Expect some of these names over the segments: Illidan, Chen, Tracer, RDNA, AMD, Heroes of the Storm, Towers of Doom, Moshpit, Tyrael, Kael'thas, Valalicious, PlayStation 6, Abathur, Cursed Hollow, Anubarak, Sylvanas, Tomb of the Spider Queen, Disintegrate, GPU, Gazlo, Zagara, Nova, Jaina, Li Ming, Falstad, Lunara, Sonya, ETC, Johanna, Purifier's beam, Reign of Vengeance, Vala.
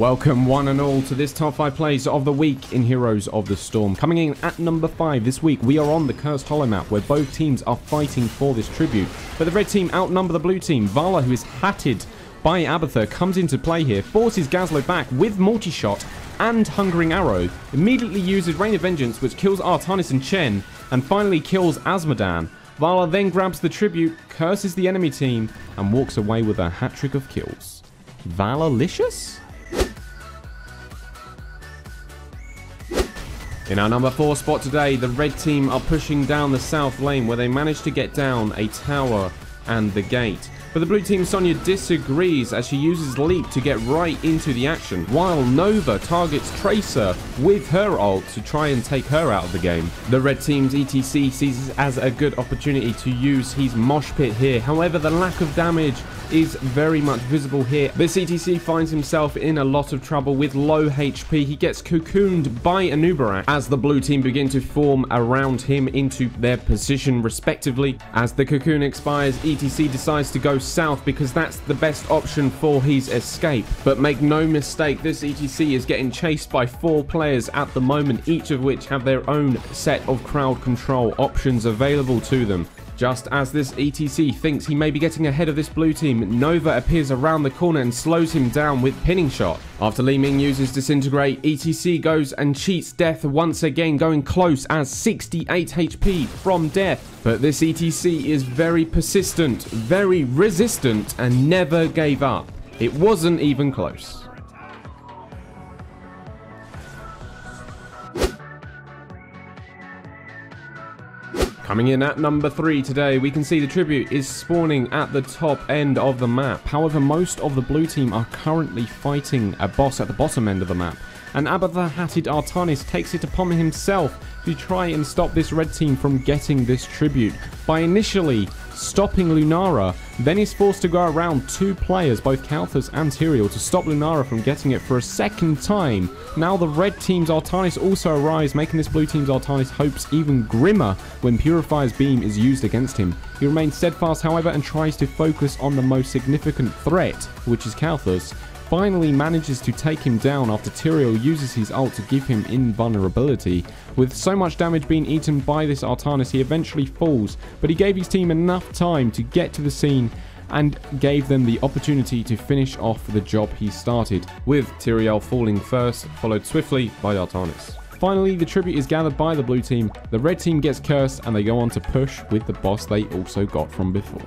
Welcome one and all to this top 5 plays of the week in Heroes of the Storm. Coming in at number 5 this week, we are on the Cursed Hollow map where both teams are fighting for this tribute. But the red team outnumber the blue team. Vala, who is hatted by Abathur, comes into play here, forces Gazlo back with multi-shot and Hungering Arrow, immediately uses Reign of Vengeance, which kills Artanis and Chen, and finally kills Asmodan. Vala then grabs the tribute, curses the enemy team, and walks away with a hat-trick of kills. Valalicious? In our number 4 spot today, the red team are pushing down the south lane where they manage to get down a tower and the gate. But the blue team Sonya disagrees as she uses Leap to get right into the action, while Nova targets Tracer with her ult to try and take her out of the game. The red team's ETC sees this as a good opportunity to use his Moshpit here. However, the lack of damage is very much visible here. This ETC finds himself in a lot of trouble with low HP. He gets cocooned by Anubarak as the blue team begin to form around him into their position respectively. As the cocoon expires, ETC decides to go south because that's the best option for his escape. But make no mistake, this ETC is getting chased by 4 players at the moment, each of which have their own set of crowd control options available to them. Just as this ETC thinks he may be getting ahead of this blue team, Nova appears around the corner and slows him down with pinning shot. After Li Ming uses Disintegrate, ETC goes and cheats death once again, going close as 68 HP from death. But this ETC is very persistent, very resistant, and never gave up. It wasn't even close. Coming in at number 3 today, we can see the tribute is spawning at the top end of the map. However, most of the blue team are currently fighting a boss at the bottom end of the map, and Abathur hatted Artanis takes it upon himself to try and stop this red team from getting this tribute by initially stopping Lunara, then is forced to go around 2 players, both Kael'thas and Tyrael, to stop Lunara from getting it for a second time. Now the red team's Artanis also arrives, making this blue team's Artanis hopes even grimmer when Purifier's beam is used against him. He remains steadfast, however, and tries to focus on the most significant threat, which is Kael'thas. Finally manages to take him down after Tyrael uses his ult to give him invulnerability. With so much damage being eaten by this Artanis, he eventually falls, but he gave his team enough time to get to the scene and gave them the opportunity to finish off the job he started, with Tyrael falling first, followed swiftly by Artanis. Finally, the tribute is gathered by the blue team, the red team gets cursed, and they go on to push with the boss they also got from before.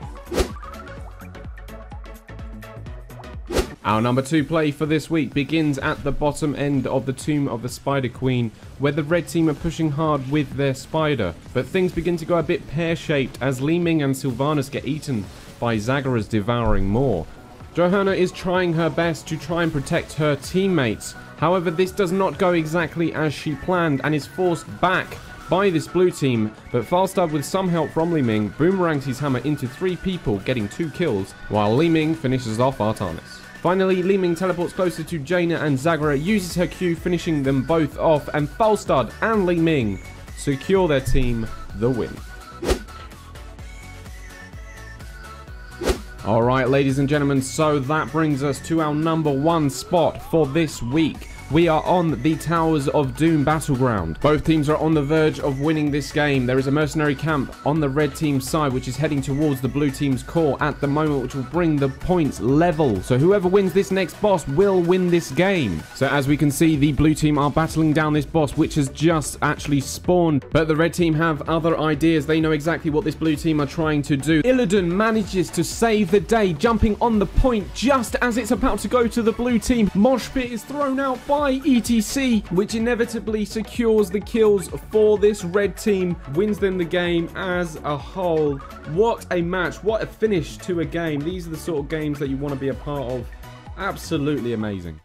Our number 2 play for this week begins at the bottom end of the Tomb of the Spider Queen, where the red team are pushing hard with their spider, but things begin to go a bit pear-shaped as Li Ming and Sylvanas get eaten by Zagara's devouring maw. Johanna is trying her best to try and protect her teammates, however this does not go exactly as she planned and is forced back by this blue team, but Falstad, with some help from Li Ming, boomerangs his hammer into 3 people, getting 2 kills, while Li Ming finishes off Artanis. Finally, Li Ming teleports closer to Jaina and Zagara, uses her Q, finishing them both off, and Falstad and Li Ming secure their team the win. Alright, ladies and gentlemen, so that brings us to our number 1 spot for this week. We are on the Towers of Doom battleground. Both teams are on the verge of winning this game. There is a mercenary camp on the red team's side which is heading towards the blue team's core at the moment, which will bring the points level. So whoever wins this next boss will win this game. So as we can see, the blue team are battling down this boss which has just actually spawned. But the red team have other ideas. They know exactly what this blue team are trying to do. Illidan manages to save the day, jumping on the point just as it's about to go to the blue team. Moshpit is thrown out by ETC, which inevitably secures the kills for this red team, wins them the game as a whole. What a match, what a finish to a game. These are the sort of games that you want to be a part of. Absolutely amazing.